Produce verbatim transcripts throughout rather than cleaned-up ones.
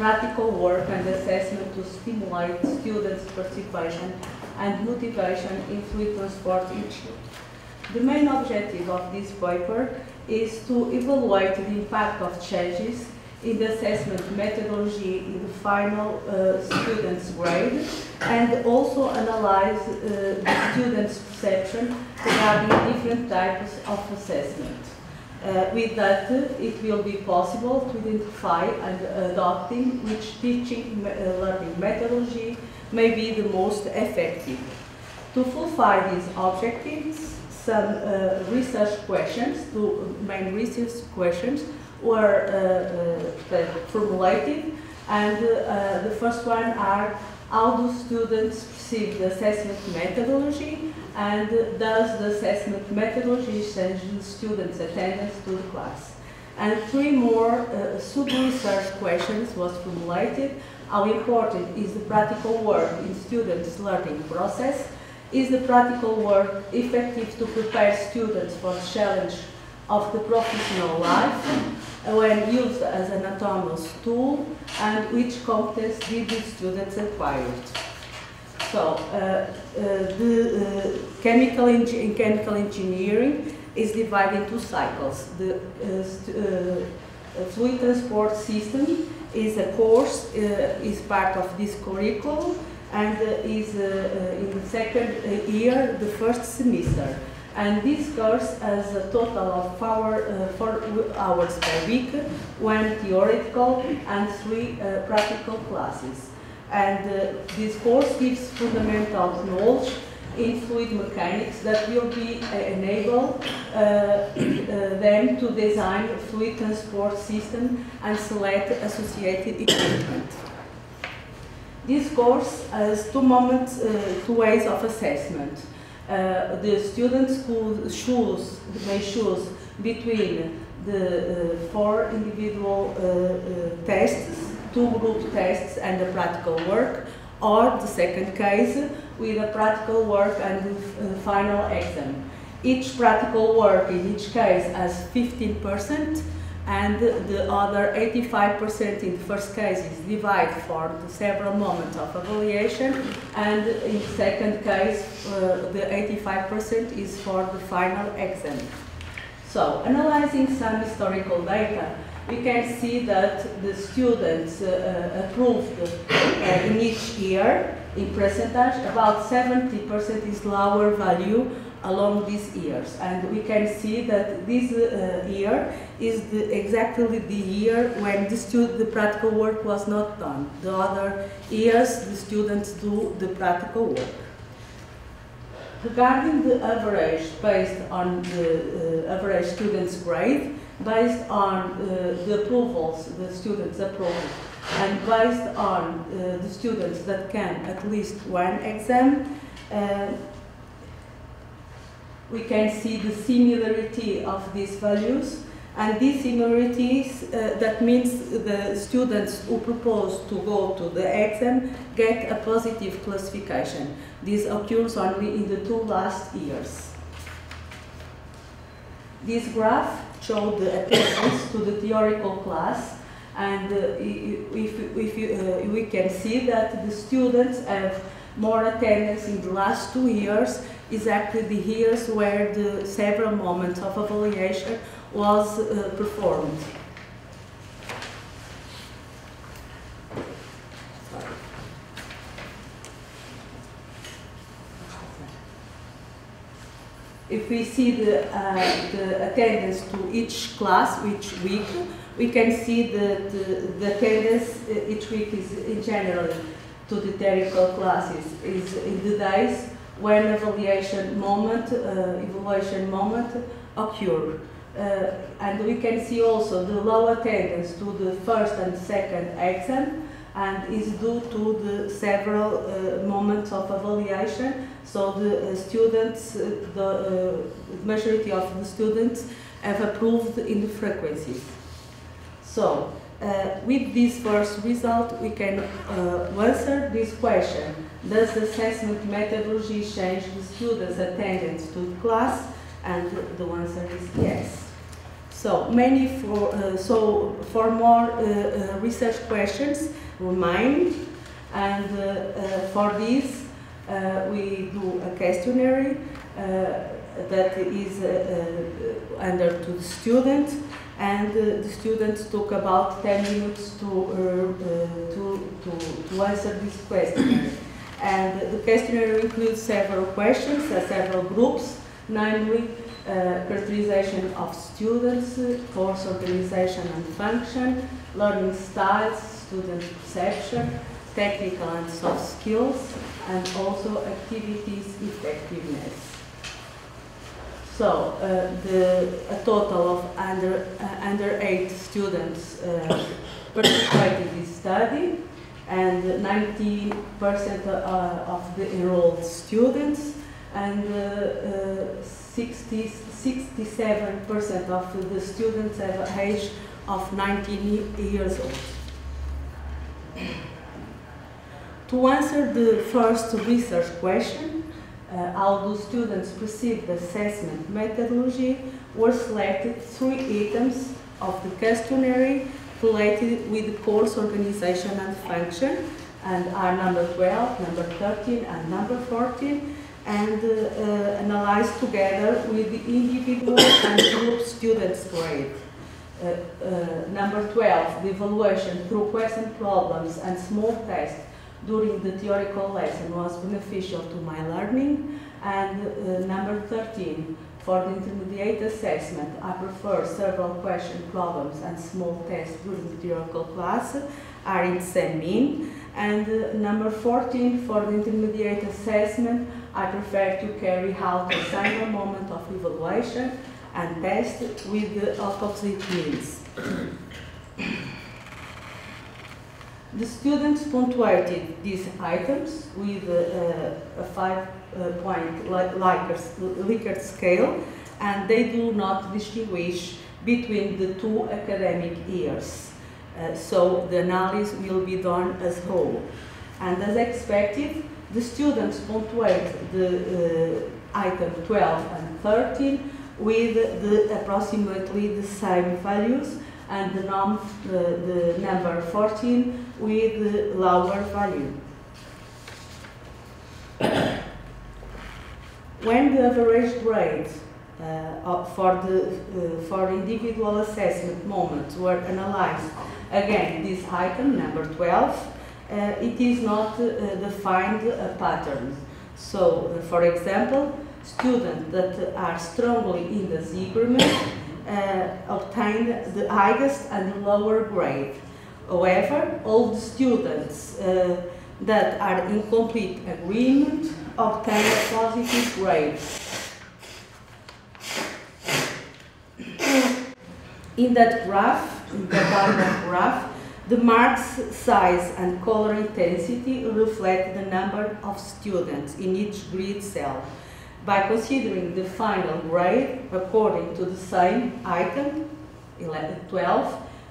practical work and assessment to stimulate students' participation and motivation in fluid transport issue. The main objective of this paper is to evaluate the impact of changes in the assessment methodology in the final uh, student's grade, and also analyze uh, the student's perception regarding different types of assessment. Uh, with that, it will be possible to identify and adopting which teaching learning methodology may be the most effective. To fulfill these objectives, some uh, research questions, two main research questions, were uh, uh, formulated, and uh, the first one are how do students perceive the assessment methodology, and does the assessment methodology change the students' attendance to the class? And three more uh, sub-research questions was formulated. How important is the practical work in students' learning process? Is the practical work effective to prepare students for the challenge of the professional life when used as an autonomous tool, and which competence did the students acquire? So, uh, uh, the uh, chemical in chemical engineering is divided into cycles. The uh, uh, fluid transport system is a course, uh, is part of this curriculum, and uh, is uh, in the second year, the first semester. And this course has a total of hour, uh, four hours per week, one theoretical and three uh, practical classes. And uh, this course gives fundamental knowledge in fluid mechanics that will be uh, enable uh, uh, them to design a fluid transport system and select associated equipment. This course has two moments, uh, two ways of assessment. Uh, the students could choose, may choose between the uh, four individual uh, uh, tests, two group tests and the practical work, or the second case with a practical work and the uh, final exam. Each practical work in each case has fifteen percent, and the other eighty-five percent in the first case is divided for the several moments of evaluation, and in the second case uh, the eighty-five percent is for the final exam. So, analyzing some historical data, we can see that the students uh, approved uh, in each year, in percentage, about seventy percent is lower value along these years, and we can see that this uh, year is the, exactly the year when the, stud the practical work was not done. The other years the students do the practical work. Regarding the average based on the uh, average students' grade, based on uh, the approvals the students approved, and based on uh, the students that can at least one exam, uh, we can see the similarity of these values, and these similarities, uh, that means the students who propose to go to the exam get a positive classification. This occurs only in the two last years. This graph shows the attendance to the theoretical class, and uh, if, if you, uh, we can see that the students have more attendance in the last two years, exactly the years where the several moments of evaluation was uh, performed. If we see the, uh, the attendance to each class, each week, we can see that the, the attendance each week is in general to the theoretical classes is in the days when evaluation moment, uh, evaluation moment occur. Uh, and we can see also the low attendance to the first and second exam, and is due to the several uh, moments of evaluation. So the uh, students, uh, the uh, majority of the students have approved in the frequencies. So, Uh, with this first result, we can uh, answer this question. Does the assessment methodology change the students' attendance to the class? And the answer is yes. So many for uh, so for more uh, uh, research questions remain, and uh, uh, for this uh, we do a questionnaire uh, that is uh, uh, under to the student, and uh, the students took about ten minutes to uh, uh, to, to to answer this questionnaire. And the questionnaire includes several questions, uh, several groups, namely uh, characterization of students, uh, course organization and function, learning styles, student perception, technical and soft skills, and also activities effectiveness. So uh, the, a total of under, uh, under eight students uh, participated in this study, and ninety percent of the enrolled students, and sixty-seven percent of the students have an age of nineteen years old. To answer the first research question, uh, how do students perceive the assessment methodology, were selected three items of the questionnaire related with the course organization and function, and are number twelve, number thirteen, and number fourteen, and uh, uh, analyzed together with the individual and group students' grade. Uh, uh, number twelve, the evaluation through question problems and small tests during the theoretical lesson was beneficial to my learning, and uh, number thirteen, for the intermediate assessment, I prefer several question problems and small tests during the theoretical class are in the same mean. And uh, number fourteen, for the intermediate assessment, I prefer to carry out a single moment of evaluation and test with the opposite means. The students punctuated these items with uh, a five Uh, point Likert scale, and they do not distinguish between the two academic years. Uh, so the analysis will be done as whole. And as expected, the students punctuate the uh, item twelve and thirteen with the approximately the same values, and the, num the, the number fourteen with the lower value. When the average grade uh, for the uh, for individual assessment moments were analyzed, again this item number twelve, uh, it is not uh, defined a pattern. So, uh, for example, students that are strongly in the Zieberman uh, obtained the highest and the lower grade. However, all the students uh, that are in complete agreement obtain a positive grade. In that graph, in the bottom graph, the marks, size and color intensity reflect the number of students in each grid cell. By considering the final grade according to the same item, eleven, twelve,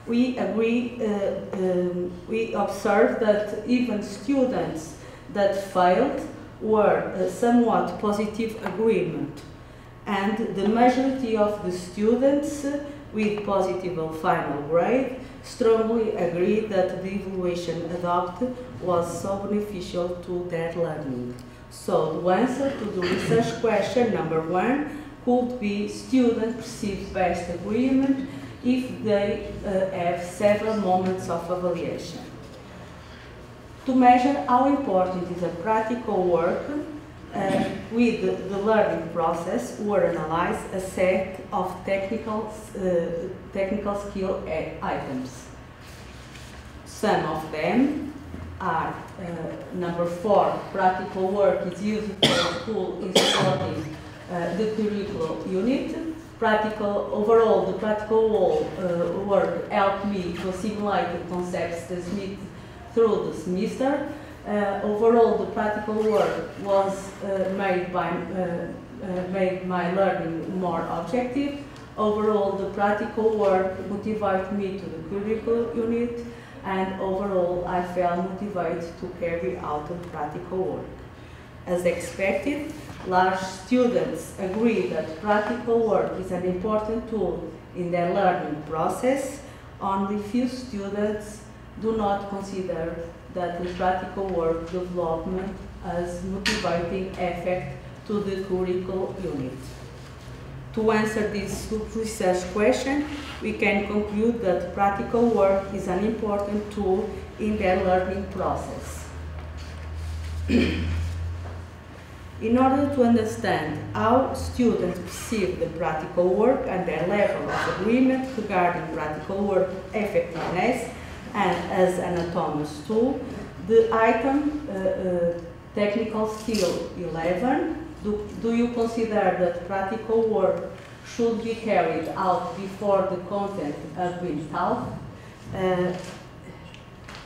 we agree, uh, um, we observe that even students that failed were a somewhat positive agreement, and the majority of the students with positive final grade strongly agreed that the evaluation adopted was so beneficial to their learning. So the answer to the research question number one could be student perceived best agreement if they uh, have several moments of evaluation. To measure how important is a practical work uh, with the, the learning process, were analyzed a set of technical, uh, technical skill items. Some of them are uh, number four, practical work is used for a tool in supporting uh, the curriculum unit. Practical, overall, the practical uh, work helped me to assimilate the concepts transmitted through the semester. Uh, overall, the practical work was uh, made by uh, uh, made my learning more objective. Overall, the practical work motivated me to the curriculum unit, and overall, I felt motivated to carry out the practical work. As expected, large students agree that practical work is an important tool in their learning process. Only few students do not consider that the practical work development as motivating effect to the curricle unit. To answer this research question, we can conclude that practical work is an important tool in their learning process. In order to understand how students perceive the practical work and their level of agreement regarding practical work effectiveness and as an autonomous tool, the item uh, uh, technical skill eleven, do, do you consider that practical work should be carried out before the content has been taught, uh,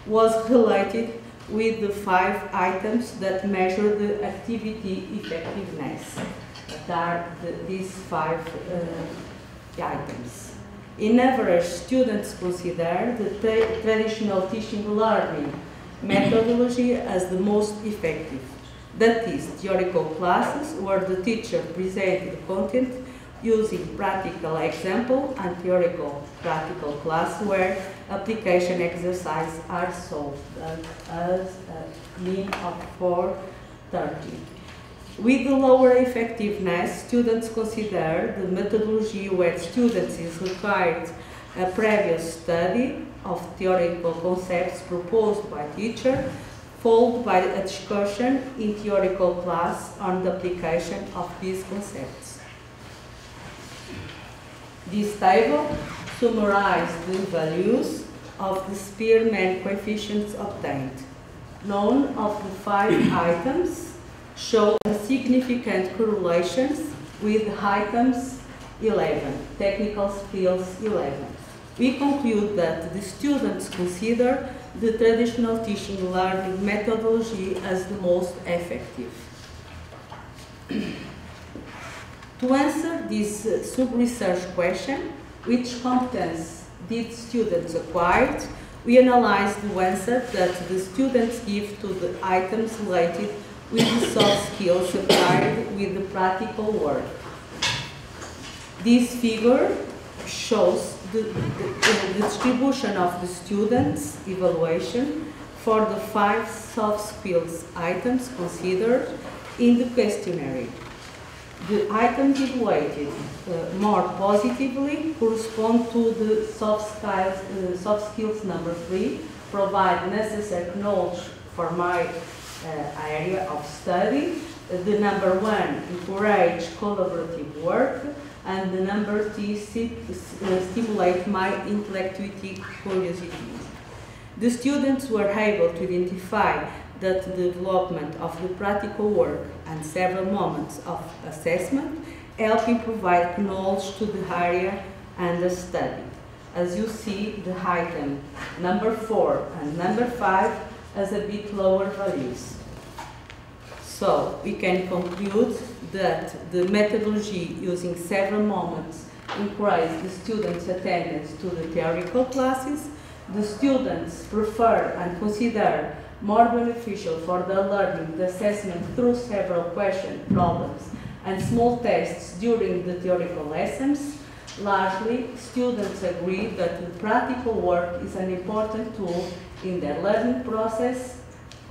was related with the five items that measure the activity effectiveness. That are the, these five uh, items. In average, students consider the tra traditional teaching learning methodology as the most effective. That is, theoretical classes where the teacher presented the content using practical example and theoretical practical class where application exercises are solved as a mean of four thirty. With the lower effectiveness, students consider the methodology where students is required a previous study of theoretical concepts proposed by teacher, followed by a discussion in theoretical class on the application of these concepts. This table summarizes the values of the Spearman coefficients obtained. None of the five items show a significant correlation with items eleven, technical skills eleven. We conclude that the students consider the traditional teaching learning methodology as the most effective. To answer this uh, sub-research question, which competence did students acquire, we analyzed the answer that the students give to the items related with the soft skills acquired with the practical work. This figure shows the, the, the distribution of the students' evaluation for the five soft skills items considered in the questionnaire. The items evaluated uh, more positively correspond to the soft skills, uh, soft skills number three, provide necessary knowledge for my uh, area of study. Uh, the number one, encourage collaborative work. And the number two, stimulate my intellectual curiosity. The students were able to identify that the development of the practical work and several moments of assessment helping provide knowledge to the area and the study. As you see, the item number four and number five has a bit lower values. So we can conclude that the methodology using several moments increases the students' attendance to the theoretical classes. The students prefer and consider more beneficial for the learning, the assessment through several question problems and small tests during the theoretical lessons. Largely, students agree that the practical work is an important tool in their learning process.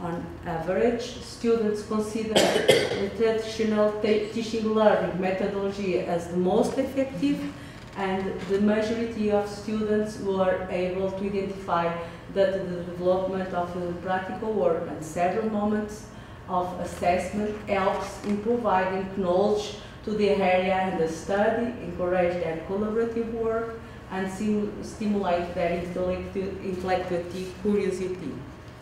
On average, students consider the traditional teaching learning methodology as the most effective, and the majority of students were able to identify that the development of the practical work and several moments of assessment helps in providing knowledge to the area and the study, encourage their collaborative work, and stimulate their intellectual curiosity.